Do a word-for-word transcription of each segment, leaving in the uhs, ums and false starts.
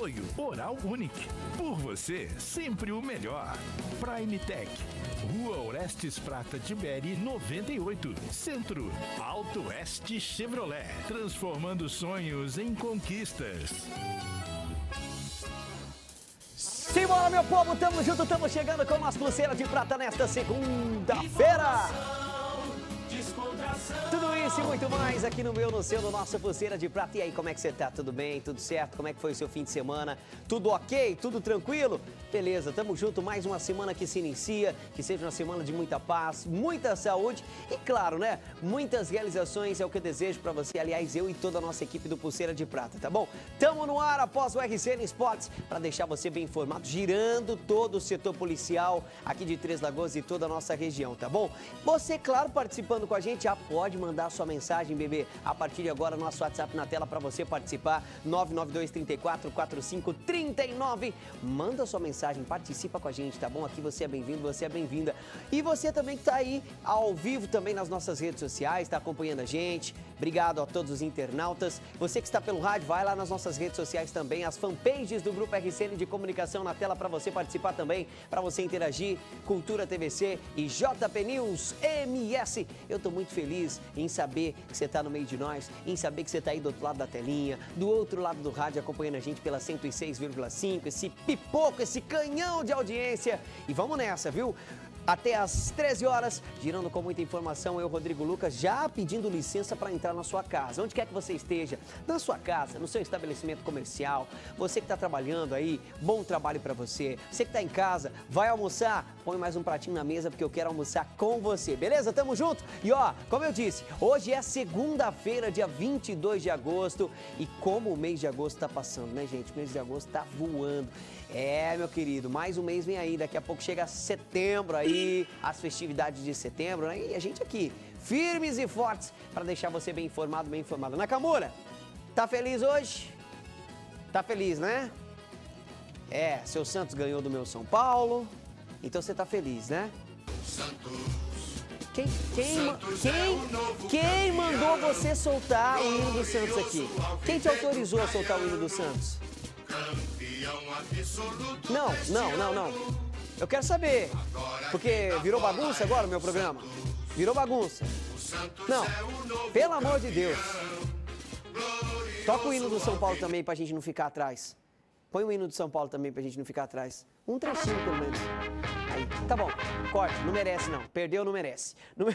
Apoio Oral Único. Por você, sempre o melhor. Prime Tech. Rua Orestes Prata Tiberi noventa e oito. Centro. Alto Oeste Chevrolet. Transformando sonhos em conquistas. Simbora, meu povo, tamo junto, tamo chegando com as Pulseiras de Prata nesta segunda-feira. Tudo isso e muito mais aqui no meu, no seu, no nosso Pulseira de Prata. E aí, como é que você tá? Tudo bem? Tudo certo? Como é que foi o seu fim de semana? Tudo ok? Tudo tranquilo? Beleza, tamo junto, mais uma semana que se inicia, que seja uma semana de muita paz, muita saúde e, claro, né, muitas realizações é o que eu desejo pra você, aliás, eu e toda a nossa equipe do Pulseira de Prata, tá bom? Tamo no ar após o R C N Sports pra deixar você bem informado, girando todo o setor policial aqui de Três Lagoas e toda a nossa região, tá bom? Você, claro, participando com a gente, já pode mandar a sua mensagem, bebê, a partir de agora, nosso WhatsApp na tela para você participar, nove nove dois, três quatro quatro cinco, três nove. Manda sua mensagem, participa com a gente, tá bom? Aqui você é bem-vindo, você é bem-vinda. E você também que tá aí ao vivo também nas nossas redes sociais, tá acompanhando a gente. Obrigado a todos os internautas. Você que está pelo rádio, vai lá nas nossas redes sociais também, as fanpages do Grupo R C N de Comunicação na tela para você participar também, para você interagir, Cultura T V C e J P News M S. Eu tô muito feliz em saber que você está no meio de nós, em saber que você está aí do outro lado da telinha, do outro lado do rádio, acompanhando a gente pela cento e seis vírgula cinco, esse pipoco, esse canhão de audiência. E vamos nessa, viu? Até às treze horas, girando com muita informação, eu, Rodrigo Lucas, já pedindo licença para entrar na sua casa. Onde quer que você esteja, na sua casa, no seu estabelecimento comercial, você que está trabalhando aí, bom trabalho para você. Você que está em casa, vai almoçar, põe mais um pratinho na mesa porque eu quero almoçar com você, beleza? Tamo junto? E ó, como eu disse, hoje é segunda-feira, dia vinte e dois de agosto. E como o mês de agosto está passando, né, gente? O mês de agosto está voando. É, meu querido, mais um mês vem aí, daqui a pouco chega setembro aí, as festividades de setembro, né? E a gente aqui, firmes e fortes, para deixar você bem informado, bem informado. Nakamura, tá feliz hoje? Tá feliz, né? É, seu Santos ganhou do meu São Paulo, então você tá feliz, né? Santos. Quem, quem, quem, quem mandou você soltar o hino do Santos aqui? Quem te autorizou a soltar o hino do Santos? Não, não, não, não. Eu quero saber. Porque virou bagunça agora o meu programa? Virou bagunça. Não, pelo amor de Deus. Toca o hino do São Paulo também pra gente não ficar atrás. Põe o hino do São Paulo também pra gente não ficar atrás. Um trechinho pelo menos. Aí, tá bom. Corte, não merece não. Perdeu, não merece. Não...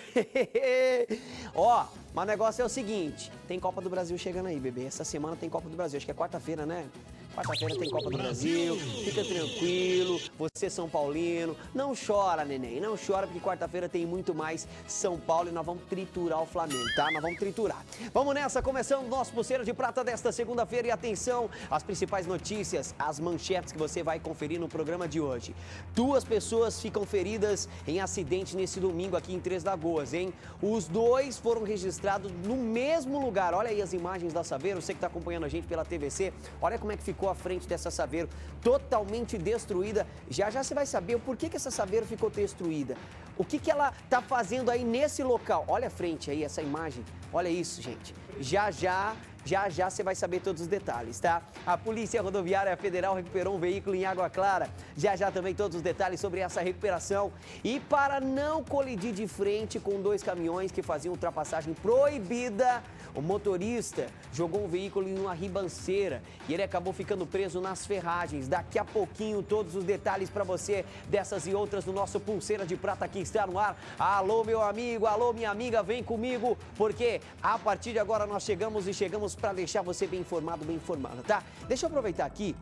Ó, mas o negócio é o seguinte. Tem Copa do Brasil chegando aí, bebê. Essa semana tem Copa do Brasil. Acho que é quarta-feira, né? Quarta-feira tem Copa do Brasil, fica tranquilo, você São Paulino, não chora, neném, não chora, porque quarta-feira tem muito mais São Paulo e nós vamos triturar o Flamengo, tá? Nós vamos triturar. Vamos nessa, começando o nosso Pulseira de Prata desta segunda-feira e atenção, as principais notícias, as manchetes que você vai conferir no programa de hoje. Duas pessoas ficam feridas em acidente nesse domingo aqui em Três Lagoas, hein? Os dois foram registrados no mesmo lugar, olha aí as imagens da Saveiro, você que tá acompanhando a gente pela T V C, olha como é que ficou à frente dessa Saveiro, totalmente destruída. Já já você vai saber o porquê que essa Saveiro ficou destruída. O que que ela tá fazendo aí nesse local? Olha a frente aí, essa imagem. Olha isso, gente. Já já... Já, já você vai saber todos os detalhes, tá? A Polícia Rodoviária Federal recuperou um veículo em Água Clara. Já, já também todos os detalhes sobre essa recuperação. E para não colidir de frente com dois caminhões que faziam ultrapassagem proibida, o motorista jogou um veículo em uma ribanceira e ele acabou ficando preso nas ferragens. Daqui a pouquinho todos os detalhes para você dessas e outras no nosso Pulseira de Prata que está no ar. Alô, meu amigo, alô, minha amiga, vem comigo, porque a partir de agora nós chegamos e chegamos para deixar você bem informado, bem informada, tá? Deixa eu aproveitar aqui,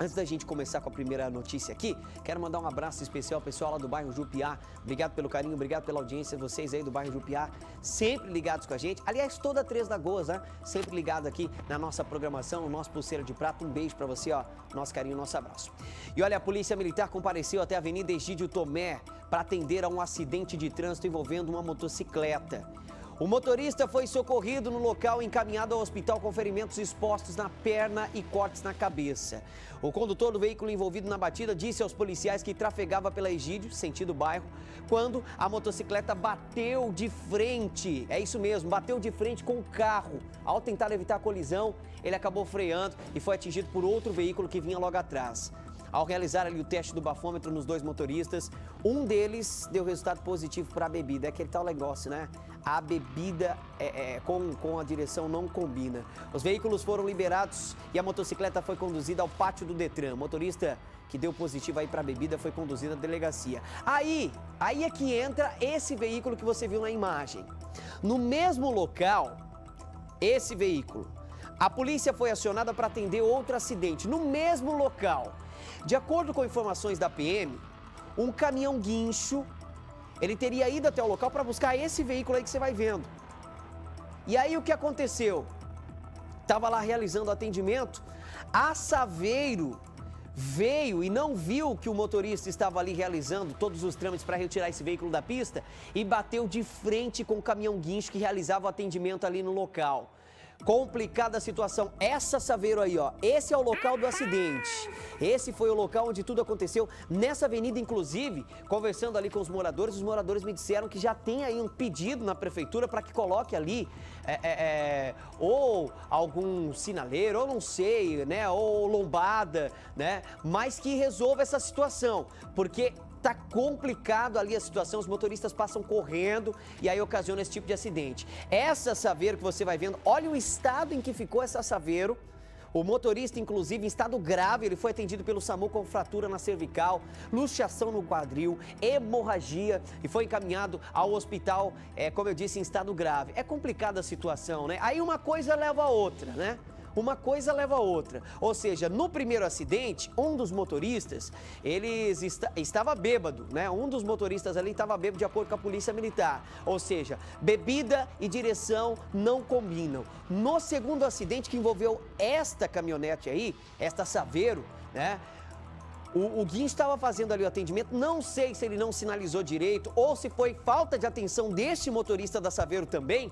antes da gente começar com a primeira notícia aqui, quero mandar um abraço especial ao pessoal lá do bairro Jupiá. Obrigado pelo carinho, obrigado pela audiência, vocês aí do bairro Jupiá, sempre ligados com a gente. Aliás, toda Três Lagoas, né? Sempre ligado aqui na nossa programação, no nosso Pulseira de Prata. Um beijo pra você, ó, nosso carinho, nosso abraço. E olha, a Polícia Militar compareceu até a Avenida Egídio Tomé para atender a um acidente de trânsito envolvendo uma motocicleta. O motorista foi socorrido no local e encaminhado ao hospital com ferimentos expostos na perna e cortes na cabeça. O condutor do veículo envolvido na batida disse aos policiais que trafegava pela Egídio, sentido bairro, quando a motocicleta bateu de frente. É isso mesmo, bateu de frente com o carro. Ao tentar evitar a colisão, ele acabou freando e foi atingido por outro veículo que vinha logo atrás. Ao realizar ali o teste do bafômetro nos dois motoristas, um deles deu resultado positivo para a bebida. É aquele tal negócio, né? A bebida é, é, com, com a direção não combina. Os veículos foram liberados e a motocicleta foi conduzida ao pátio do Detran. O motorista que deu positivo aí para a bebida foi conduzido à delegacia. Aí, aí é que entra esse veículo que você viu na imagem. No mesmo local, esse veículo, a polícia foi acionada para atender outro acidente no mesmo local. De acordo com informações da P M, um caminhão guincho, ele teria ido até o local para buscar esse veículo aí que você vai vendo. E aí o que aconteceu? Estava lá realizando atendimento, a Saveiro veio e não viu que o motorista estava ali realizando todos os trâmites para retirar esse veículo da pista e bateu de frente com o caminhão guincho que realizava o atendimento ali no local. Complicada a situação. Essa Saveiro aí, ó, esse é o local do acidente. Esse foi o local onde tudo aconteceu. Nessa avenida, inclusive, conversando ali com os moradores, os moradores me disseram que já tem aí um pedido na prefeitura para que coloque ali é, é, é, ou algum sinaleiro, ou não sei, né, ou lombada, né, mas que resolva essa situação, porque tá complicado ali a situação, os motoristas passam correndo e aí ocasiona esse tipo de acidente. Essa Saveiro que você vai vendo, olha o estado em que ficou essa Saveiro. O motorista, inclusive, em estado grave, ele foi atendido pelo SAMU com fratura na cervical, luxação no quadril, hemorragia e foi encaminhado ao hospital, é, como eu disse, em estado grave. É complicada a situação, né? Aí uma coisa leva a outra, né? Uma coisa leva a outra, ou seja, no primeiro acidente, um dos motoristas, eles est estava bêbado, né? Um dos motoristas ali estava bêbado de acordo com a polícia militar, ou seja, bebida e direção não combinam. No segundo acidente que envolveu esta caminhonete aí, esta Saveiro, né? O, o guincho estava fazendo ali o atendimento, não sei se ele não sinalizou direito ou se foi falta de atenção deste motorista da Saveiro também.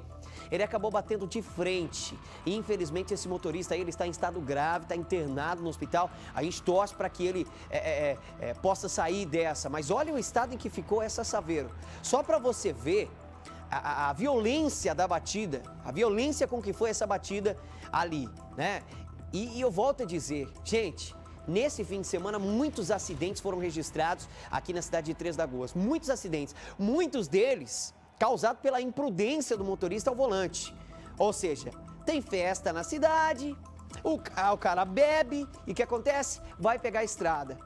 Ele acabou batendo de frente e, infelizmente, esse motorista aí, ele está em estado grave, está internado no hospital. A gente torce para que ele é, é, é, possa sair dessa. Mas olha o estado em que ficou essa Saveiro. Só para você ver a, a, a violência da batida, a violência com que foi essa batida ali, né? E, e eu volto a dizer, gente, nesse fim de semana, muitos acidentes foram registrados aqui na cidade de Três Lagoas. Muitos acidentes, muitos deles causado pela imprudência do motorista ao volante. Ou seja, tem festa na cidade, o, o cara bebe e o que acontece? Vai pegar a estrada,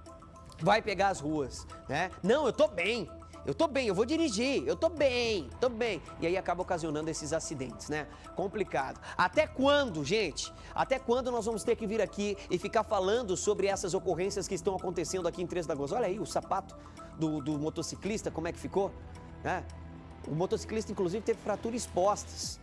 vai pegar as ruas, né? Não, eu tô bem, eu tô bem, eu vou dirigir, eu tô bem, tô bem. E aí acaba ocasionando esses acidentes, né? Complicado. Até quando, gente? Até quando nós vamos ter que vir aqui e ficar falando sobre essas ocorrências que estão acontecendo aqui em Três Lagoas? Olha aí o sapato do, do motociclista, como é que ficou, né? O motociclista, inclusive, teve fraturas expostas.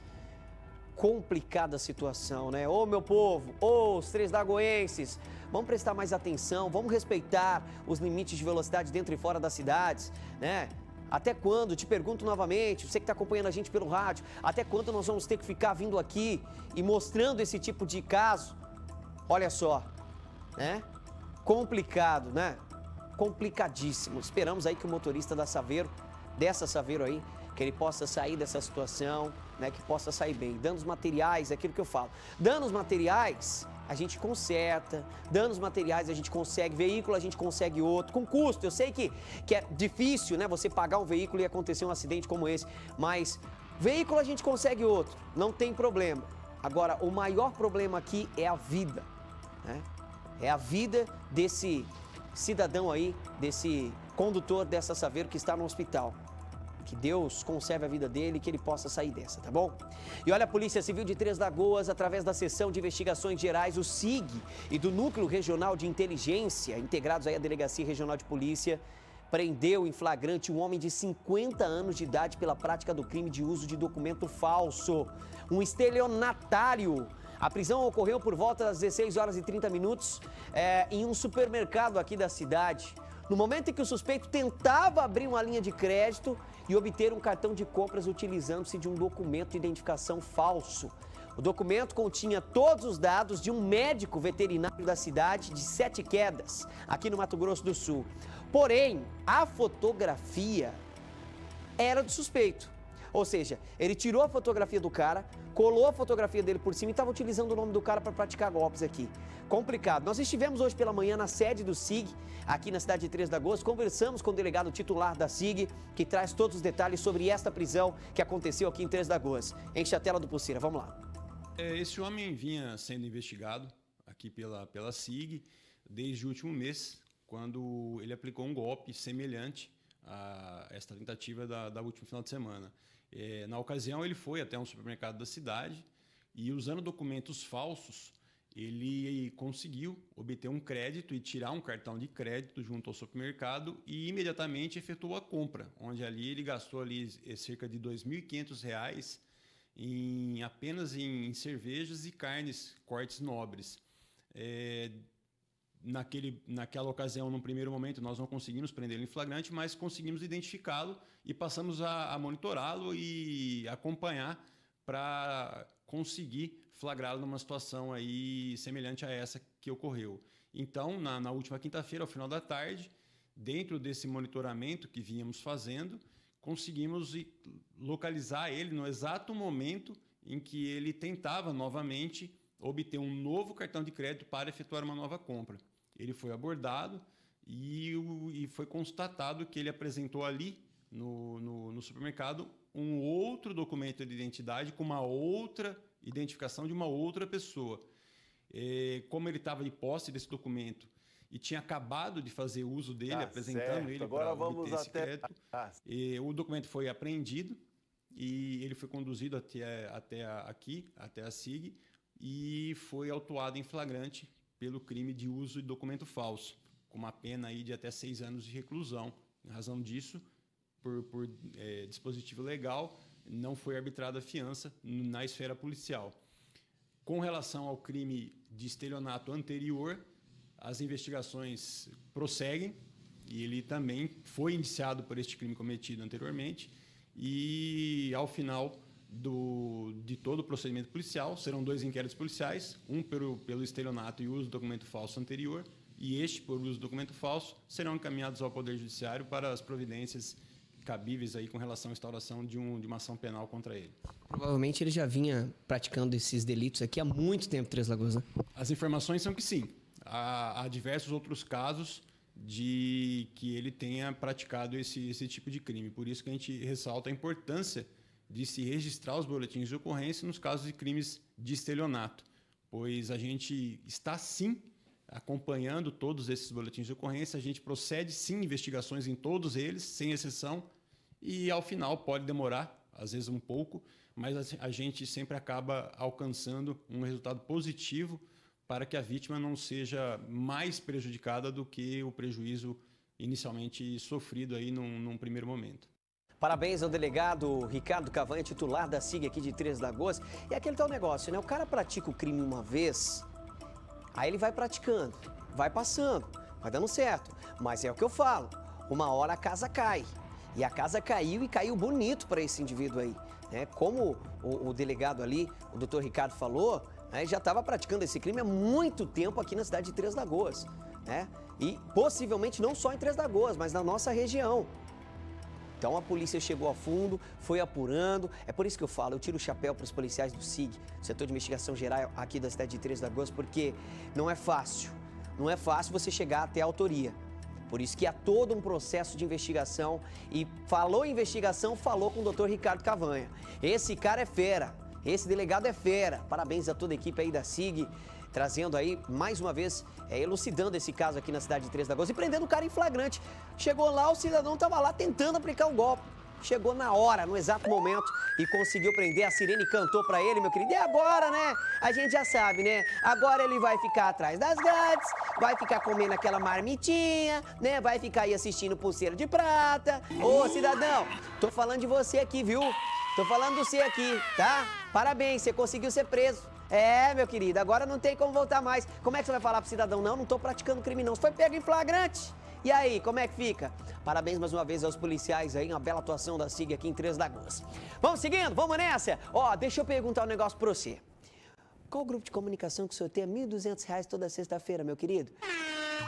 Complicada a situação, né? Ô, meu povo, ô, os Três Lagoenses, vamos prestar mais atenção, vamos respeitar os limites de velocidade dentro e fora das cidades, né? Até quando? Te pergunto novamente, você que está acompanhando a gente pelo rádio, até quando nós vamos ter que ficar vindo aqui e mostrando esse tipo de caso? Olha só, né? Complicado, né? Complicadíssimo. Esperamos aí que o motorista da Saveiro, dessa Saveiro aí, que ele possa sair dessa situação, né, que possa sair bem. Danos materiais, é aquilo que eu falo. Danos materiais, a gente conserta. Danos materiais, a gente consegue. Veículo, a gente consegue outro. Com custo, eu sei que, que é difícil, né, você pagar um veículo e acontecer um acidente como esse. Mas veículo, a gente consegue outro. Não tem problema. Agora, o maior problema aqui é a vida, né? É a vida desse cidadão aí, desse condutor dessa Saveiro que está no hospital. Que Deus conserve a vida dele e que ele possa sair dessa, tá bom? E olha, a Polícia Civil de Três Lagoas, através da Seção de Investigações Gerais, o S I G, e do Núcleo Regional de Inteligência, integrados aí à Delegacia Regional de Polícia, prendeu em flagrante um homem de cinquenta anos de idade pela prática do crime de uso de documento falso, um estelionatário. A prisão ocorreu por volta das dezesseis horas e trinta minutos é, em um supermercado aqui da cidade. no momento em que o suspeito tentava abrir uma linha de crédito e obter um cartão de compras utilizando-se de um documento de identificação falso. O documento continha todos os dados de um médico veterinário da cidade de Sete Quedas, aqui no Mato Grosso do Sul. Porém, a fotografia era do suspeito. Ou seja, ele tirou a fotografia do cara, colou a fotografia dele por cima e estava utilizando o nome do cara para praticar golpes aqui. Complicado. Nós estivemos hoje pela manhã na sede do S I G, aqui na cidade de Três Lagoas. Conversamos com o delegado titular da S I G, que traz todos os detalhes sobre esta prisão que aconteceu aqui em Três Lagoas. Enche a tela do Pulseira, vamos lá. Esse homem vinha sendo investigado aqui pela, pela S I G desde o último mês, quando ele aplicou um golpe semelhante a esta tentativa da, da última final de semana. É, na ocasião, ele foi até um supermercado da cidade e, usando documentos falsos, ele conseguiu obter um crédito e tirar um cartão de crédito junto ao supermercado e imediatamente efetuou a compra, onde ali ele gastou ali cerca de dois mil e quinhentos reais em, apenas em, em cervejas e carnes, cortes nobres. É, Naquele, naquela ocasião, no primeiro momento, nós não conseguimos prendê-lo em flagrante, mas conseguimos identificá-lo e passamos a, a monitorá-lo e acompanhar para conseguir flagrá-lo numa situação aí semelhante a essa que ocorreu. Então, na, na última quinta-feira, ao final da tarde, dentro desse monitoramento que vínhamos fazendo, conseguimos localizar ele no exato momento em que ele tentava novamente obter um novo cartão de crédito para efetuar uma nova compra. Ele foi abordado e, o, e foi constatado que ele apresentou ali no, no, no supermercado um outro documento de identidade com uma outra identificação de uma outra pessoa. É, como ele estava de posse desse documento e tinha acabado de fazer uso dele, tá apresentando certo. Ele para obter esse até... crédito, ah. é, o documento foi apreendido e ele foi conduzido até, até aqui, até a S I G, e foi autuado em flagrante pelo crime de uso de documento falso, com uma pena aí de até seis anos de reclusão. Em razão disso, por, por é, dispositivo legal, não foi arbitrada a fiança na esfera policial. Com relação ao crime de estelionato anterior, as investigações prosseguem e ele também foi indiciado por este crime cometido anteriormente e, ao final Do, de todo o procedimento policial, serão dois inquéritos policiais, um pelo, pelo estelionato e uso do documento falso anterior, e este, por uso do documento falso, serão encaminhados ao Poder Judiciário para as providências cabíveis aí com relação à instauração de, um, de uma ação penal contra ele. Provavelmente ele já vinha praticando esses delitos aqui há muito tempo, Três Lagoas, né? As informações são que sim. Há, há diversos outros casos de que ele tenha praticado esse, esse tipo de crime. Por isso que a gente ressalta a importância de se registrar os boletins de ocorrência nos casos de crimes de estelionato, pois a gente está, sim, acompanhando todos esses boletins de ocorrência, a gente procede, sim, investigações em todos eles, sem exceção, e, ao final, pode demorar, às vezes um pouco, mas a gente sempre acaba alcançando um resultado positivo para que a vítima não seja mais prejudicada do que o prejuízo inicialmente sofrido aí num, num primeiro momento. Parabéns ao delegado Ricardo Cavanha, titular da S I G aqui de Três Lagoas. E aquele tal negócio, né? O cara pratica o crime uma vez, aí ele vai praticando, vai passando, vai dando certo. Mas é o que eu falo, uma hora a casa cai. E a casa caiu e caiu bonito para esse indivíduo aí, né? Como o, o delegado ali, o doutor Ricardo falou, né? Já estava praticando esse crime há muito tempo aqui na cidade de Três Lagoas, né? E possivelmente não só em Três Lagoas, mas na nossa região. Então a polícia chegou a fundo, foi apurando. É por isso que eu falo, eu tiro o chapéu para os policiais do S I G, Setor de Investigação Geral aqui da cidade de Três Lagoas, porque não é fácil. Não é fácil você chegar até a autoria. Por isso que há todo um processo de investigação. E falou em investigação, falou com o doutor Ricardo Cavanha. Esse cara é fera, esse delegado é fera. Parabéns a toda a equipe aí da S I G, trazendo aí, mais uma vez, é, elucidando esse caso aqui na cidade de Três Lagoas e prendendo o cara em flagrante. Chegou lá, o cidadão estava lá tentando aplicar o golpe. Chegou na hora, no exato momento, e conseguiu prender. A sirene cantou para ele, meu querido. E agora, né? A gente já sabe, né? Agora ele vai ficar atrás das grades, vai ficar comendo aquela marmitinha, né? Vai ficar aí assistindo Pulseira de Prata. Ô, cidadão, tô falando de você aqui, viu? Tô falando de você aqui, tá? Parabéns, você conseguiu ser preso. É, meu querido, agora não tem como voltar mais. Como é que você vai falar pro cidadão? Não, não tô praticando crime não. Você foi pego em flagrante. E aí, como é que fica? Parabéns mais uma vez aos policiais aí, uma bela atuação da S I G aqui em Três Lagoas. Vamos seguindo, vamos nessa? Ó, deixa eu perguntar um negócio pra você. Qual o grupo de comunicação que sorteia mil e duzentos reais toda sexta-feira, meu querido?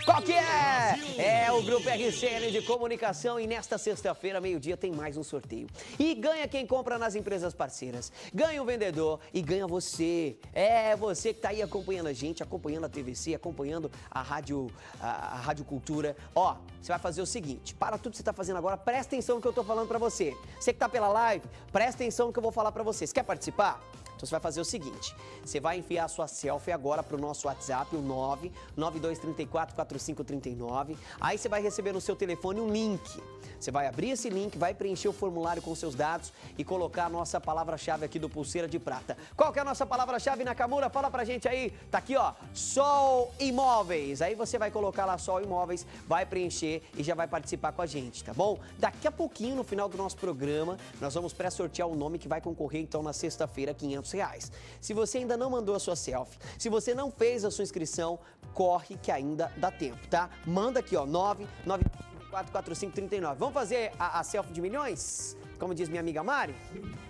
Qual que é? É o Grupo R C N de Comunicação e nesta sexta-feira, meio-dia, tem mais um sorteio. E ganha quem compra nas empresas parceiras, ganha o vendedor e ganha você. É você que tá aí acompanhando a gente, acompanhando a T V C, acompanhando a Rádio, a, a Rádio Cultura. Ó, você vai fazer o seguinte, para tudo que você tá fazendo agora, presta atenção no que eu tô falando pra você. Você que tá pela live, presta atenção no que eu vou falar pra você. Você quer participar? Então você vai fazer o seguinte, você vai enviar a sua selfie agora para o nosso WhatsApp, o nove nove dois três quatro quatro cinco três nove. Aí você vai receber no seu telefone um link. Você vai abrir esse link, vai preencher o formulário com seus dados e colocar a nossa palavra-chave aqui do Pulseira de Prata. Qual que é a nossa palavra-chave, Nakamura? Fala pra gente aí. Tá aqui, ó, Sol Imóveis. Aí você vai colocar lá Sol Imóveis, vai preencher e já vai participar com a gente, tá bom? Daqui a pouquinho, no final do nosso programa, nós vamos pré-sortear o nome que vai concorrer, então, na sexta-feira, quinhentos reais. Reais. Se você ainda não mandou a sua selfie, se você não fez a sua inscrição, corre que ainda dá tempo, tá? Manda aqui, ó, nove nove quatro quatro cinco três nove. Vamos fazer a, a selfie de milhões? Como diz minha amiga Mari?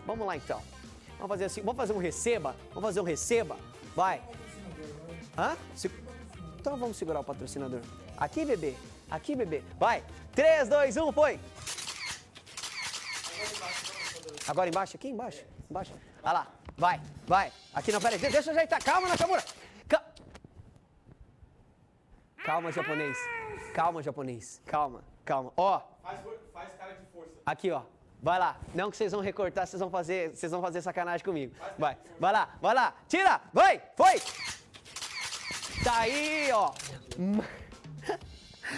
Vamos lá, então. Vamos fazer assim, vamos fazer um receba? Vamos fazer um receba? Vai. Hã? Se... Então vamos segurar o patrocinador. Aqui, bebê. Aqui, bebê. Vai. três, dois, um, foi. Agora embaixo? Aqui embaixo? Embaixo. Olha lá. Vai, vai. Aqui não, peraí. Deixa eu ajeitar. Calma, Nakamura. Calma. Calma, japonês. Calma, japonês. Calma, calma. Ó. Faz, faz cara de força. Aqui, ó. Vai lá. Não que vocês vão recortar, vocês vão fazer, vocês vão fazer sacanagem comigo. Vai, vai lá, vai lá. Tira. Vai, foi. Tá aí, ó.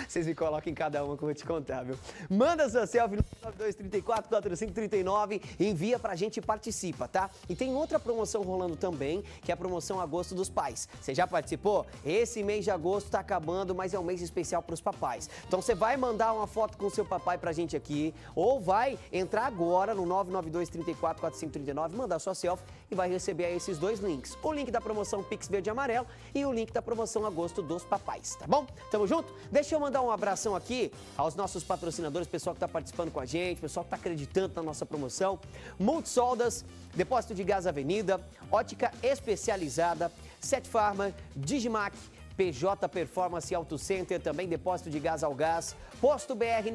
Vocês me colocam em cada uma que eu vou te contar, viu? Manda sua selfie no nove dois três quatro quatro cinco três nove, envia pra gente e participa, tá? E tem outra promoção rolando também, que é a promoção Agosto dos Pais. Você já participou? Esse mês de agosto tá acabando, mas é um mês especial pros papais. Então você vai mandar uma foto com o seu papai pra gente aqui, ou vai entrar agora no nove nove dois três quatro quatro cinco três nove, mandar sua selfie e vai receber aí esses dois links. O link da promoção Pix Verde e Amarelo e o link da promoção Agosto dos Papais, tá bom? Tamo junto? Deixa eu mandar um abração aqui aos nossos patrocinadores, pessoal que tá participando com a gente, pessoal que tá acreditando na nossa promoção. Multisoldas, Depósito de Gás Avenida, Ótica Especializada, Set Pharma, Digimac, P J Performance Auto Center, também Depósito de Gás ao Gás, Posto B R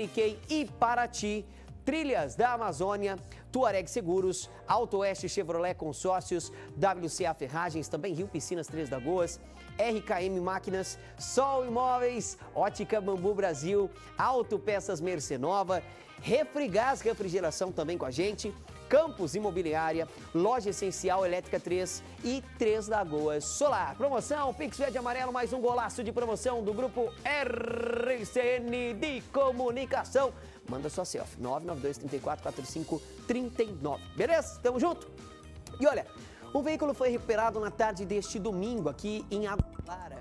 e Paraty, Trilhas da Amazônia, Tuareg Seguros, Alto Oeste Chevrolet Consórcios, W C A Ferragens, também Rio Piscinas Três Lagoas, R K M Máquinas, Sol Imóveis, Ótica Bambu Brasil, Auto Peças Mercenova, Refrigás Refrigeração também com a gente, Campos Imobiliária, Loja Essencial Elétrica três e Três Lagoas Solar. Promoção Pix Verde Amarelo, mais um golaço de promoção do Grupo R C N de Comunicação. Manda sua selfie, nove nove dois três quatro quatro cinco três nove. Beleza? Tamo junto? E olha, o veículo foi recuperado na tarde deste domingo aqui em Água Clara,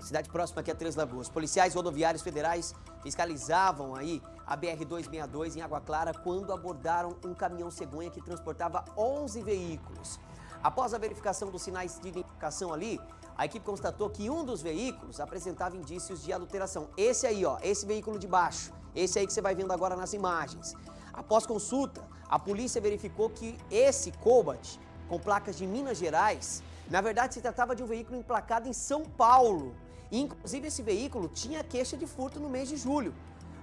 cidade próxima aqui a Três Lagoas. Policiais rodoviários federais fiscalizavam aí a B R duzentos e sessenta e dois em Água Clara quando abordaram um caminhão cegonha que transportava onze veículos. Após a verificação dos sinais de identificação ali, a equipe constatou que um dos veículos apresentava indícios de adulteração. Esse aí, ó, esse veículo de baixo, esse aí que você vai vendo agora nas imagens. Após consulta, a polícia verificou que esse Cobalt, com placas de Minas Gerais, na verdade se tratava de um veículo emplacado em São Paulo. Inclusive, esse veículo tinha queixa de furto no mês de julho.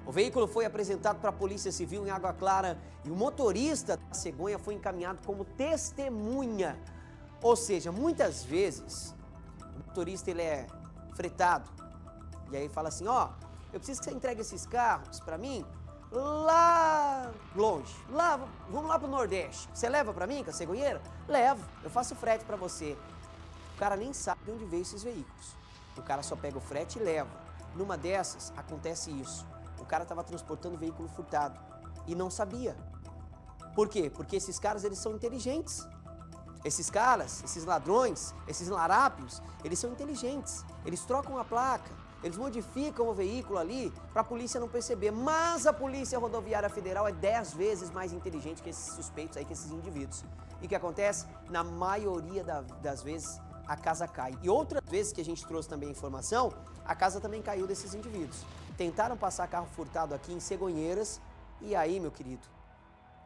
O veículo foi apresentado para a Polícia Civil em Água Clara e o motorista da cegonha foi encaminhado como testemunha. Ou seja, muitas vezes o motorista ele é fretado e aí fala assim, ó, eu preciso que você entregue esses carros para mim lá longe, lá, vamos lá para o Nordeste. Você leva para mim, com a cegonheira? Levo, eu faço frete para você. O cara nem sabe de onde veio esses veículos. O cara só pega o frete e leva. Numa dessas, acontece isso. O cara estava transportando veículo furtado e não sabia. Por quê? Porque esses caras, eles são inteligentes. Esses caras, esses ladrões, esses larápios, eles são inteligentes. Eles trocam a placa, eles modificam o veículo ali para a polícia não perceber. Mas a Polícia Rodoviária Federal é dez vezes mais inteligente que esses suspeitos aí, que esses indivíduos. E o que acontece? Na maioria da, das vezes, a casa cai. E outras vezes que a gente trouxe também informação, a casa também caiu desses indivíduos. Tentaram passar carro furtado aqui em cegonheiras e aí, meu querido,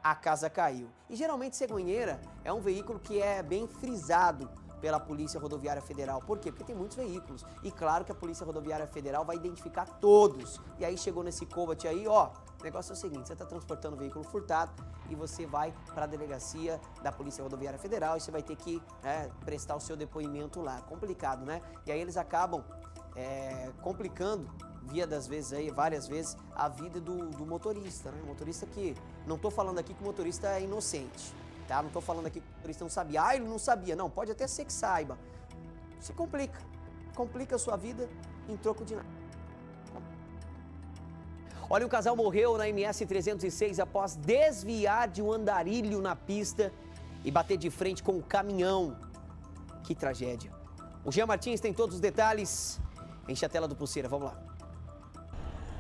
a casa caiu. E geralmente cegonheira é um veículo que é bem frisado pela Polícia Rodoviária Federal. Por quê? Porque tem muitos veículos. E claro que a Polícia Rodoviária Federal vai identificar todos. E aí chegou nesse combate aí, ó, o negócio é o seguinte, você está transportando um veículo furtado e você vai para a delegacia da Polícia Rodoviária Federal e você vai ter que né, prestar o seu depoimento lá. Complicado, né? E aí eles acabam é, complicando, via das vezes aí, várias vezes, a vida do, do motorista, né? O motorista que, não estou falando aqui que o motorista é inocente. Tá? Não estou falando aqui que o motorista não sabia. Ah, ele não sabia. Não, pode até ser que saiba. Se complica. Complica a sua vida em troco de nada. Olha, o casal morreu na M S trezentos e seis após desviar de um andarilho na pista e bater de frente com um caminhão. Que tragédia. O Jean Martins tem todos os detalhes. Enche a tela do Pulseira, vamos lá.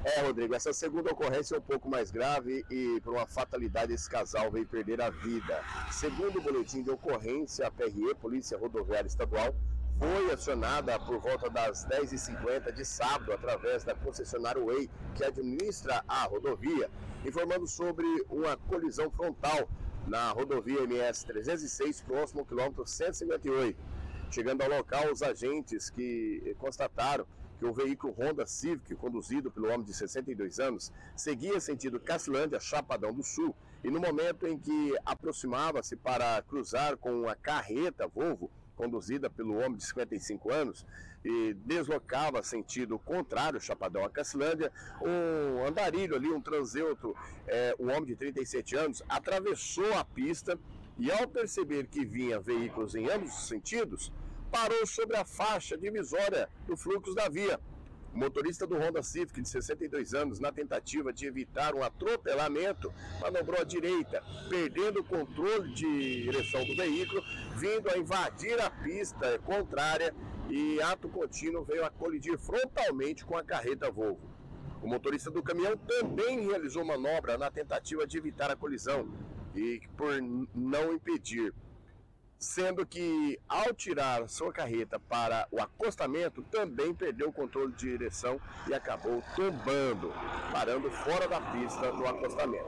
É, Rodrigo, essa segunda ocorrência é um pouco mais grave e por uma fatalidade esse casal veio perder a vida. Segundo o boletim de ocorrência, a P R E, Polícia Rodoviária Estadual, foi acionada por volta das dez e cinquenta de sábado através da concessionária Way, que administra a rodovia, informando sobre uma colisão frontal na rodovia M S trezentos e seis, próximo ao quilômetro cento e cinquenta e oito. Chegando ao local, os agentes que constataram que o veículo Honda Civic, conduzido pelo homem de sessenta e dois anos, seguia sentido Cassilândia, Chapadão do Sul, e no momento em que aproximava-se para cruzar com uma carreta Volvo, conduzida pelo homem de cinquenta e cinco anos, e deslocava sentido contrário, Chapadão a Cassilândia, um andarilho ali, um transeuto, é, um homem de trinta e sete anos, atravessou a pista e, ao perceber que vinha veículos em ambos os sentidos, parou sobre a faixa divisória do fluxo da via. O motorista do Honda Civic, de sessenta e dois anos, na tentativa de evitar um atropelamento, manobrou à direita, perdendo o controle de direção do veículo, vindo a invadir a pista contrária e, ato contínuo, veio a colidir frontalmente com a carreta Volvo. O motorista do caminhão também realizou manobra na tentativa de evitar a colisão e por não impedir, sendo que, ao tirar sua carreta para o acostamento, também perdeu o controle de direção e acabou tombando, parando fora da pista no acostamento.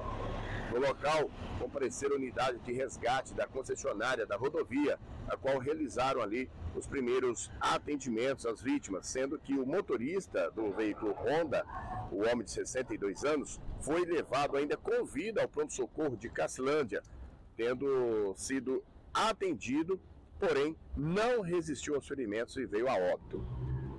No local, compareceram a unidade de resgate da concessionária da rodovia, a qual realizaram ali os primeiros atendimentos às vítimas, sendo que o motorista do veículo Honda, o homem de sessenta e dois anos, foi levado ainda com vida ao pronto-socorro de Cassilândia, tendo sido atendido, porém não resistiu aos ferimentos e veio a óbito.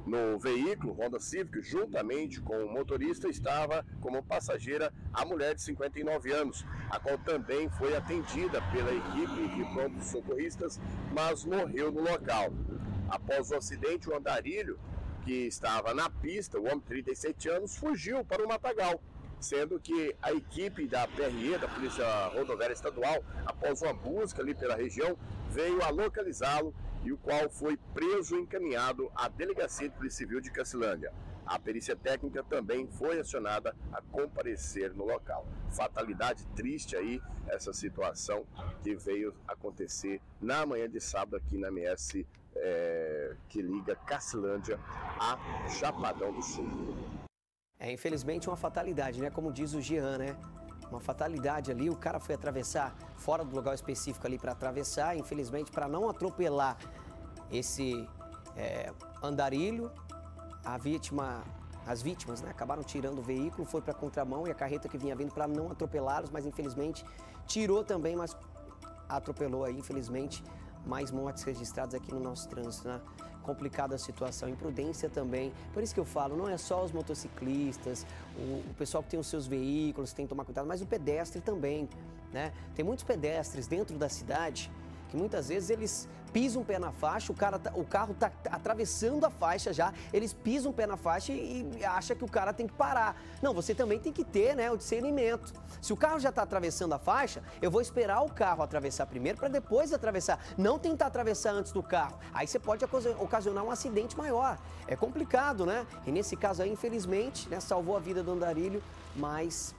No veículo Honda Civic, juntamente com o motorista, estava como passageira a mulher de cinquenta e nove anos, a qual também foi atendida pela equipe de pronto socorristas, mas morreu no local. Após o acidente, o andarilho que estava na pista, o homem de trinta e sete anos, fugiu para o matagal, sendo que a equipe da P R E, da Polícia Rodoviária Estadual, após uma busca ali pela região, veio a localizá-lo e o qual foi preso e encaminhado à Delegacia de Polícia Civil de Cassilândia. A perícia técnica também foi acionada a comparecer no local. Fatalidade triste aí, essa situação que veio acontecer na manhã de sábado aqui na M S, é, que liga Cassilândia a Chapadão do Sul. É, infelizmente, uma fatalidade, né? Como diz o Jean, né? Uma fatalidade ali, o cara foi atravessar fora do lugar específico ali para atravessar, infelizmente, para não atropelar esse é, andarilho, a vítima, as vítimas, né? Acabaram tirando o veículo, foi para contramão e a carreta que vinha vindo para não atropelá-los, mas infelizmente tirou também, mas atropelou aí, infelizmente, mais mortes registradas aqui no nosso trânsito, né? Complicada a situação, imprudência também. Por isso que eu falo, não é só os motociclistas, o, o pessoal que tem os seus veículos, tem que tomar cuidado, mas o pedestre também, né? Tem muitos pedestres dentro da cidade que muitas vezes eles pisam o pé na faixa, o, cara tá, o carro tá atravessando a faixa já, eles pisam o pé na faixa e, e acham que o cara tem que parar. Não, você também tem que ter, né, o discernimento. Se o carro já está atravessando a faixa, eu vou esperar o carro atravessar primeiro para depois atravessar. Não tentar atravessar antes do carro. Aí você pode ocasionar um acidente maior. É complicado, né? E nesse caso aí, infelizmente, né, salvou a vida do andarilho, mas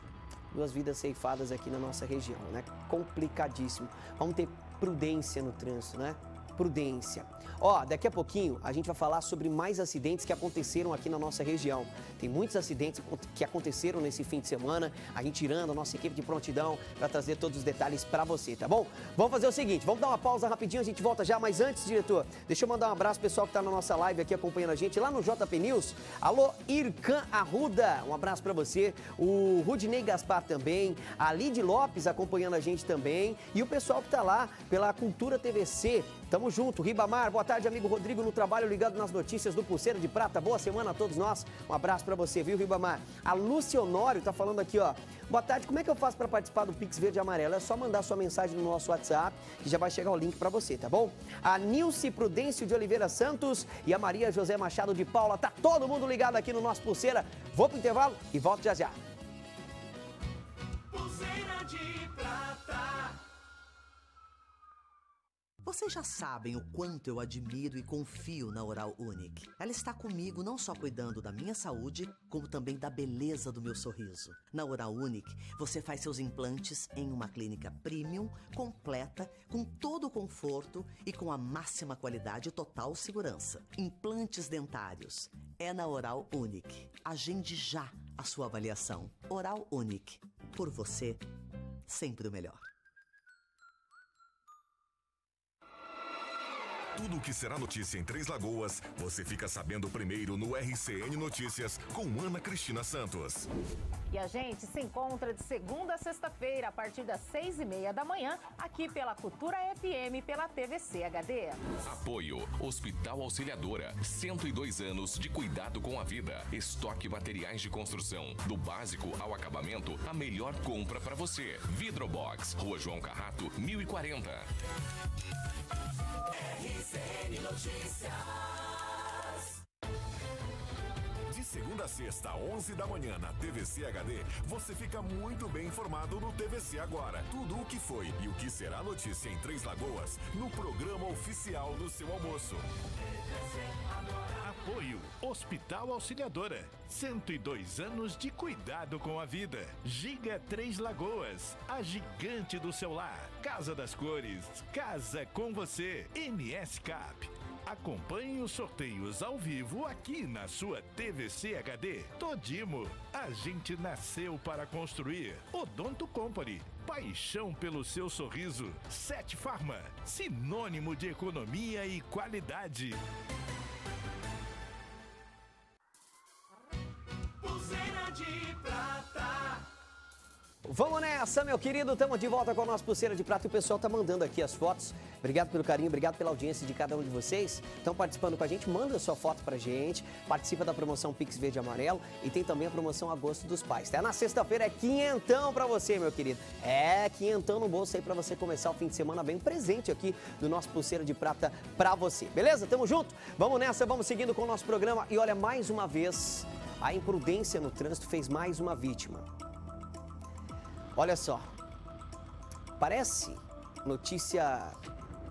duas vidas ceifadas aqui na nossa região, né? Complicadíssimo. Vamos ter prudência no trânsito, né? prudência. Ó, daqui a pouquinho a gente vai falar sobre mais acidentes que aconteceram aqui na nossa região. Tem muitos acidentes que aconteceram nesse fim de semana, a gente tirando a nossa equipe de prontidão para trazer todos os detalhes para você, tá bom? Vamos fazer o seguinte, vamos dar uma pausa rapidinho, a gente volta já, mas antes, diretor, deixa eu mandar um abraço pro pessoal que tá na nossa live aqui acompanhando a gente lá no J P News. Alô, Irkan Arruda, um abraço para você. O Rudinei Gaspar também, a Lid Lopes acompanhando a gente também e o pessoal que tá lá pela Cultura T V C. Tamo junto, Ribamar, boa tarde, amigo Rodrigo, no trabalho ligado nas notícias do Pulseira de Prata. Boa semana a todos nós. Um abraço pra você, viu, Ribamar? A Lúcia Honório tá falando aqui, ó. Boa tarde, como é que eu faço pra participar do Pix Verde e Amarelo? É só mandar sua mensagem no nosso WhatsApp, que já vai chegar o link pra você, tá bom? A Nilce Prudêncio de Oliveira Santos e a Maria José Machado de Paula. Tá todo mundo ligado aqui no nosso Pulseira. Vou pro intervalo e volto já já. Pulseira de Prata. Vocês já sabem o quanto eu admiro e confio na Oral Único. Ela está comigo não só cuidando da minha saúde, como também da beleza do meu sorriso. Na Oral Único, você faz seus implantes em uma clínica premium, completa, com todo o conforto e com a máxima qualidade e total segurança. Implantes dentários. É na Oral Único. Agende já a sua avaliação. Oral Único. Por você, sempre o melhor. Tudo o que será notícia em Três Lagoas, você fica sabendo primeiro no R C N Notícias com Ana Cristina Santos. E a gente se encontra de segunda a sexta-feira, a partir das seis e meia da manhã, aqui pela Cultura F M e pela T V C H D. Apoio Hospital Auxiliadora, cento e dois anos de cuidado com a vida. Estoque materiais de construção, do básico ao acabamento, a melhor compra para você. Vidrobox, Rua João Carrato, mil e quarenta. R C N Notícias. De segunda a sexta, onze da manhã, na T V C H D, você fica muito bem informado no T V C Agora. Tudo o que foi e o que será notícia em Três Lagoas, no programa oficial do seu almoço. Apoio Hospital Auxiliadora, cento e dois anos de cuidado com a vida. Giga Três Lagoas, a gigante do seu lar. Casa das Cores, casa com você. M S Cap. Acompanhe os sorteios ao vivo aqui na sua T V C H D. Todimo, a gente nasceu para construir. Odonto Company, paixão pelo seu sorriso. Set Pharma, sinônimo de economia e qualidade. Pulseira de Prata. Vamos nessa, meu querido. Estamos de volta com a nossa Pulseira de Prata. E o pessoal tá mandando aqui as fotos. Obrigado pelo carinho, obrigado pela audiência de cada um de vocês. Estão participando com a gente, manda a sua foto pra gente. Participa da promoção Pix Verde e Amarelo. E tem também a promoção Agosto dos Pais. Tá? Na sexta-feira é quinhentão pra você, meu querido. É, quinhentão no bolso aí pra você começar o fim de semana bem presente aqui do nosso Pulseira de Prata pra você. Beleza? Tamo junto? Vamos nessa, vamos seguindo com o nosso programa. E olha, mais uma vez, a imprudência no trânsito fez mais uma vítima. Olha só, parece notícia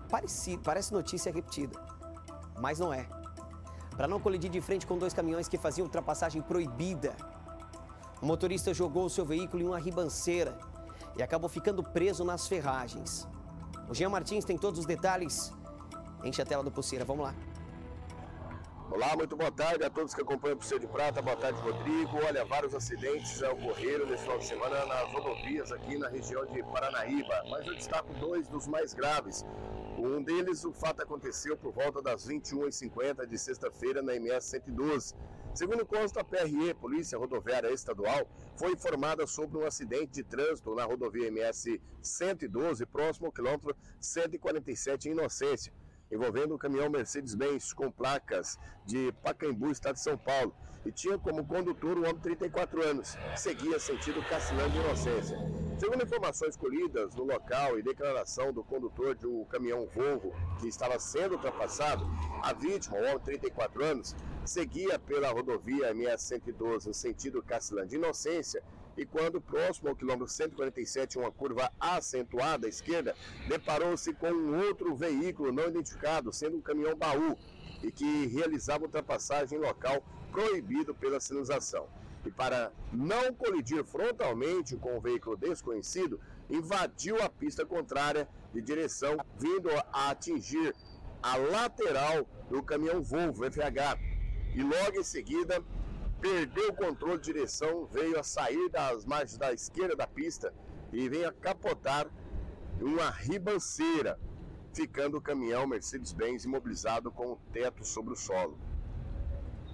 parecida, parece notícia repetida, mas não é. Para não colidir de frente com dois caminhões que faziam ultrapassagem proibida, o motorista jogou o seu veículo em uma ribanceira e acabou ficando preso nas ferragens. O Jean Martins tem todos os detalhes. Enche a tela do Pulseira, vamos lá. Olá, muito boa tarde a todos que acompanham o Pulseira de Prata, boa tarde Rodrigo. Olha, vários acidentes já ocorreram nesse final de semana nas rodovias aqui na região de Paranaíba, mas eu destaco dois dos mais graves. Um deles, o fato aconteceu por volta das vinte e uma e cinquenta de sexta-feira na M S cento e doze. Segundo consta, a P R E, Polícia Rodoviária Estadual, foi informada sobre um acidente de trânsito na rodovia M S cento e doze, próximo ao quilômetro cento e quarenta e sete em Inocência, envolvendo um caminhão Mercedes-Benz com placas de Pacaembu, estado de São Paulo, e tinha como condutor um homem de trinta e quatro anos, seguia sentido Cassinão de Inocência. Segundo informações colhidas no local e declaração do condutor de um caminhão Volvo que estava sendo ultrapassado, a vítima, um homem de trinta e quatro anos, seguia pela rodovia M S cento e doze no sentido Cassinão de Inocência, e quando próximo ao quilômetro cento e quarenta e sete, uma curva acentuada à esquerda, deparou-se com um outro veículo não identificado, sendo um caminhão baú, e que realizava ultrapassagem em local proibido pela sinalização. E para não colidir frontalmente com o veículo desconhecido, invadiu a pista contrária de direção, vindo a atingir a lateral do caminhão Volvo F H e logo em seguida perdeu o controle de direção, veio a sair das margens da esquerda da pista e veio a capotar uma ribanceira, ficando o caminhão Mercedes-Benz imobilizado com o teto sobre o solo.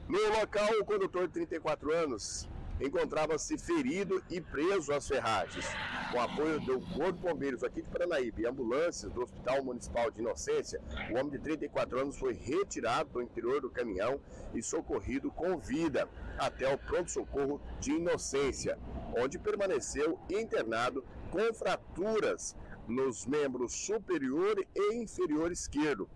No local, o condutor de trinta e quatro anos encontrava-se ferido e preso às ferragens. Com apoio do Corpo de Bombeiros aqui de Paranaíba e ambulâncias do Hospital Municipal de Inocência, o homem de trinta e quatro anos foi retirado do interior do caminhão e socorrido com vida até o pronto-socorro de Inocência, onde permaneceu internado com fraturas nos membros superior e inferior esquerdo,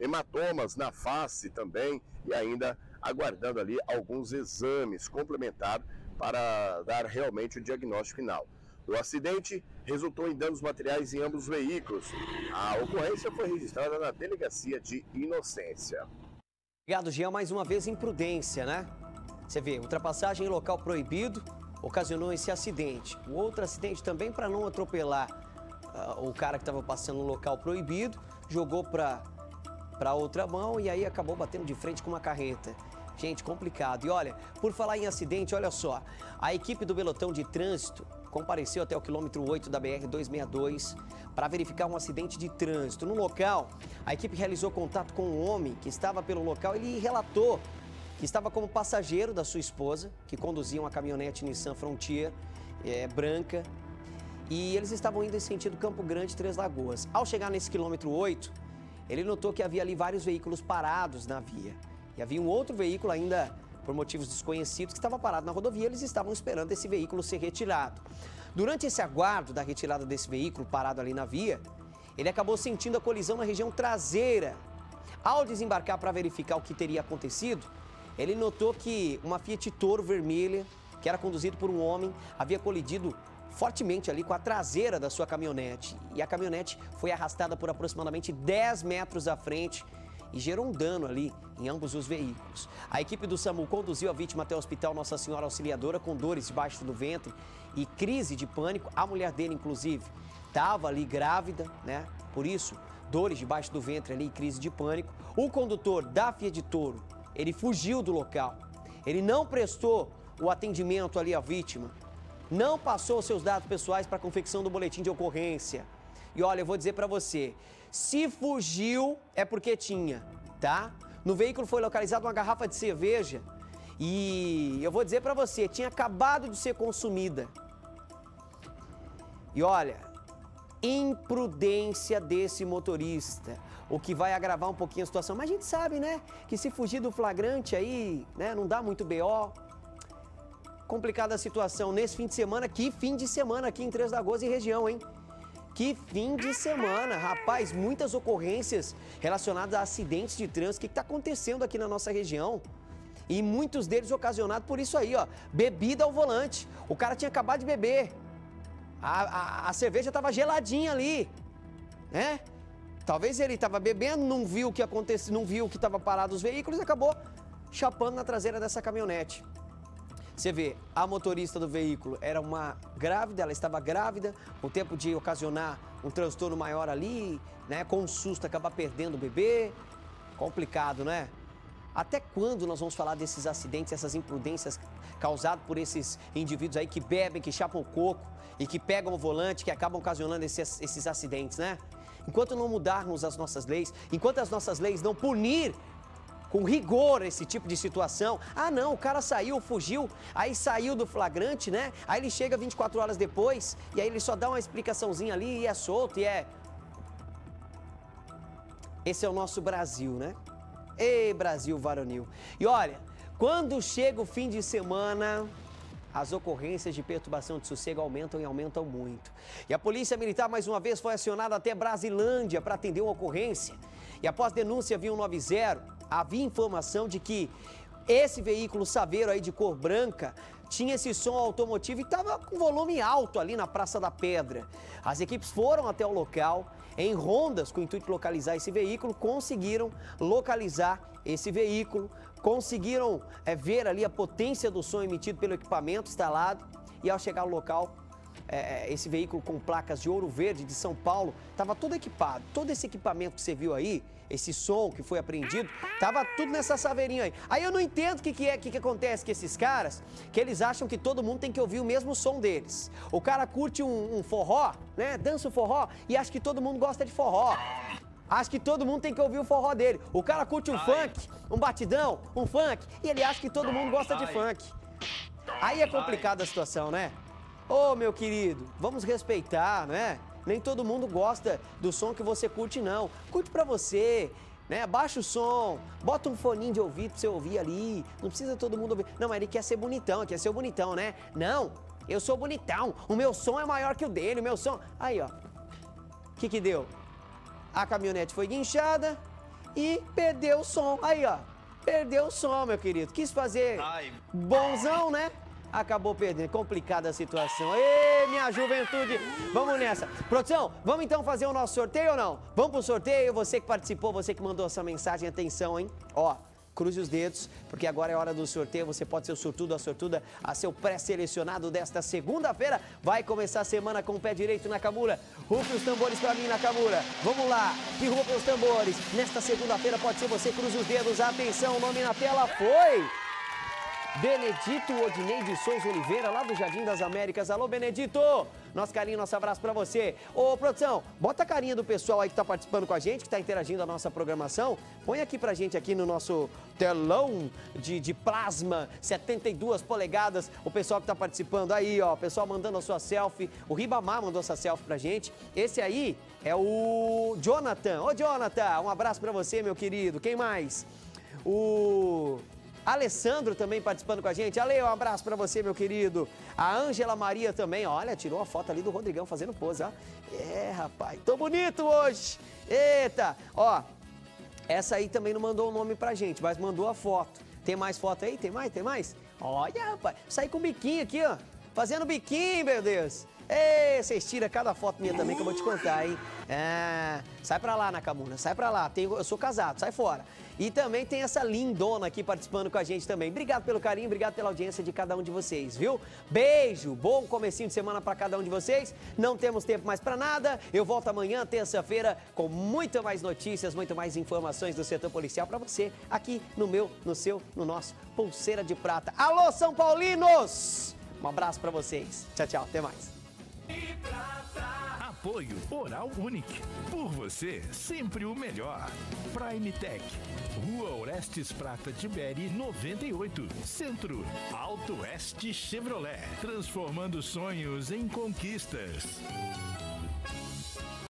hematomas na face também e ainda aguardando ali alguns exames complementares para dar realmente o diagnóstico final. O acidente resultou em danos materiais em ambos os veículos. A ocorrência foi registrada na delegacia de Inocência. Obrigado, Jean. Mais uma vez, imprudência, né? Você vê, ultrapassagem em local proibido ocasionou esse acidente. O outro acidente também, para não atropelar uh, o cara que estava passando no local proibido, jogou para para outra mão e aí acabou batendo de frente com uma carreta. Gente, complicado. E olha, por falar em acidente, olha só, a equipe do pelotão de trânsito compareceu até o quilômetro oito da B R duzentos e sessenta e dois para verificar um acidente de trânsito. No local, a equipe realizou contato com um homem que estava pelo local. Ele relatou que estava como passageiro da sua esposa, que conduzia uma caminhonete Nissan Frontier é, branca, e eles estavam indo em sentido Campo Grande, Três Lagoas. Ao chegar nesse quilômetro oito, ele notou que havia ali vários veículos parados na via. E havia um outro veículo ainda, por motivos desconhecidos, que estava parado na rodovia. Eles estavam esperando esse veículo ser retirado. Durante esse aguardo da retirada desse veículo parado ali na via, ele acabou sentindo a colisão na região traseira. Ao desembarcar para verificar o que teria acontecido, ele notou que uma Fiat Toro vermelha, que era conduzida por um homem, havia colidido fortemente ali com a traseira da sua caminhonete. E a caminhonete foi arrastada por aproximadamente dez metros à frente e gerou um dano ali em ambos os veículos. A equipe do SAMU conduziu a vítima até o hospital Nossa Senhora Auxiliadora com dores debaixo do ventre e crise de pânico. A mulher dele, inclusive, estava ali grávida, né? Por isso, dores debaixo do ventre ali e crise de pânico. O condutor da Fiat Toro, ele fugiu do local. Ele não prestou o atendimento ali à vítima. Não passou seus dados pessoais para a confecção do boletim de ocorrência. E olha, eu vou dizer para você, se fugiu é porque tinha, tá? No veículo foi localizada uma garrafa de cerveja e eu vou dizer para você, tinha acabado de ser consumida. E olha, imprudência desse motorista, o que vai agravar um pouquinho a situação. Mas a gente sabe, né, que se fugir do flagrante aí, né, não dá muito B O. Complicada a situação nesse fim de semana. Que fim de semana aqui em Três Lagoas e região, hein? Que fim de semana, rapaz, muitas ocorrências relacionadas a acidentes de trânsito. O que está acontecendo aqui na nossa região? E muitos deles ocasionados por isso aí, ó, bebida ao volante. O cara tinha acabado de beber, a, a, a cerveja estava geladinha ali, né? Talvez ele estava bebendo, não viu o que aconteceu, não viu que estava parado os veículos e acabou chapando na traseira dessa caminhonete. Você vê, a motorista do veículo era uma grávida, ela estava grávida, o tempo de ocasionar um transtorno maior ali, né, com um susto acabar perdendo o bebê, complicado, né? Até quando nós vamos falar desses acidentes, essas imprudências causadas por esses indivíduos aí que bebem, que chapam o coco e que pegam o volante, que acabam ocasionando esses, esses acidentes, né? Enquanto não mudarmos as nossas leis, enquanto as nossas leis não punir com rigor esse tipo de situação. Ah, não, o cara saiu, fugiu, aí saiu do flagrante, né? Aí ele chega vinte e quatro horas depois e aí ele só dá uma explicaçãozinha ali e é solto e é... Esse é o nosso Brasil, né? Ei, Brasil varonil. E olha, quando chega o fim de semana, as ocorrências de perturbação de sossego aumentam e aumentam muito. E a Polícia Militar, mais uma vez, foi acionada até Brasilândia para atender uma ocorrência. E após denúncia via cento e noventa... havia informação de que esse veículo Saveiro aí de cor branca tinha esse som automotivo e estava com volume alto ali na Praça da Pedra. As equipes foram até o local em rondas com o intuito de localizar esse veículo, conseguiram localizar esse veículo, conseguiram é, ver ali a potência do som emitido pelo equipamento instalado e ao chegar ao local é, esse veículo com placas de Ouro Verde, de São Paulo, estava todo equipado. Todo esse equipamento que você viu aí, esse som que foi apreendido, estava tudo nessa saveirinha aí. Aí eu não entendo o que, que, é, que, que acontece com esses caras, que eles acham que todo mundo tem que ouvir o mesmo som deles. O cara curte um, um forró, né? Dança o forró e acha que todo mundo gosta de forró. Acha que todo mundo tem que ouvir o forró dele. O cara curte um Ai. funk, um batidão, um funk, e ele acha que todo mundo gosta Ai. de funk. Aí é complicada a situação, né? Ô, meu querido, vamos respeitar, né? Nem todo mundo gosta do som que você curte, não. Curte pra você, né? Baixa o som, bota um foninho de ouvido pra você ouvir ali. Não precisa todo mundo ouvir. Não, mas ele quer ser bonitão, ele quer ser bonitão, né? Não, eu sou bonitão, o meu som é maior que o dele, o meu som... Aí, ó, o que que deu? A caminhonete foi guinchada e perdeu o som. Aí, ó, perdeu o som, meu querido. Quis fazer bonzão, né? Acabou perdendo. Complicada a situação. Ê, minha juventude. Vamos nessa. Produção, vamos então fazer o nosso sorteio ou não? Vamos pro sorteio. Você que participou, você que mandou essa mensagem, atenção, hein? Ó, cruze os dedos, porque agora é hora do sorteio. Você pode ser o sortudo, a sortuda, a seu pré-selecionado desta segunda-feira. Vai começar a semana com o pé direito, Nakamura. Rufe os tambores pra mim, Nakamura. Vamos lá, que rufe os tambores. Nesta segunda-feira pode ser você, cruze os dedos. Atenção, o nome na tela foi... Benedito Odinei de Souza Oliveira, lá do Jardim das Américas. Alô, Benedito! Nosso carinho, nosso abraço pra você. Ô, produção, bota a carinha do pessoal aí que tá participando com a gente, que tá interagindo a nossa programação. Põe aqui pra gente, aqui no nosso telão de, de plasma, setenta e duas polegadas. O pessoal que tá participando aí, ó, o pessoal mandando a sua selfie. O Ribamar mandou essa selfie pra gente. Esse aí é o Jonathan. Ô, Jonathan, um abraço pra você, meu querido. Quem mais? O... Alessandro também participando com a gente. Ale, um abraço pra você, meu querido. A Ângela Maria também, olha, tirou a foto ali do Rodrigão fazendo pose, ó. É, rapaz, tô bonito hoje. Eita, ó, essa aí também não mandou o nome pra gente, mas mandou a foto. Tem mais foto aí? Tem mais? Tem mais? Olha, rapaz, saí com o biquinho aqui, ó, fazendo biquinho, meu Deus. Ei, vocês tiram cada foto minha também que eu vou te contar, hein? É, sai pra lá, Nakamura, sai pra lá. Tenho, eu sou casado, sai fora. E também tem essa lindona aqui participando com a gente também. Obrigado pelo carinho, obrigado pela audiência de cada um de vocês, viu? Beijo, bom comecinho de semana pra cada um de vocês. Não temos tempo mais pra nada. Eu volto amanhã, terça-feira, com muito mais notícias, muito mais informações do setor policial pra você. Aqui no meu, no seu, no nosso Pulseira de Prata. Alô, São Paulinos! Um abraço pra vocês. Tchau, tchau. Até mais. Apoio Oral Único. Por você, sempre o melhor. Prime Tech. Rua Orestes Prata Tiberi noventa e oito. Centro. Alto Oeste Chevrolet. Transformando sonhos em conquistas.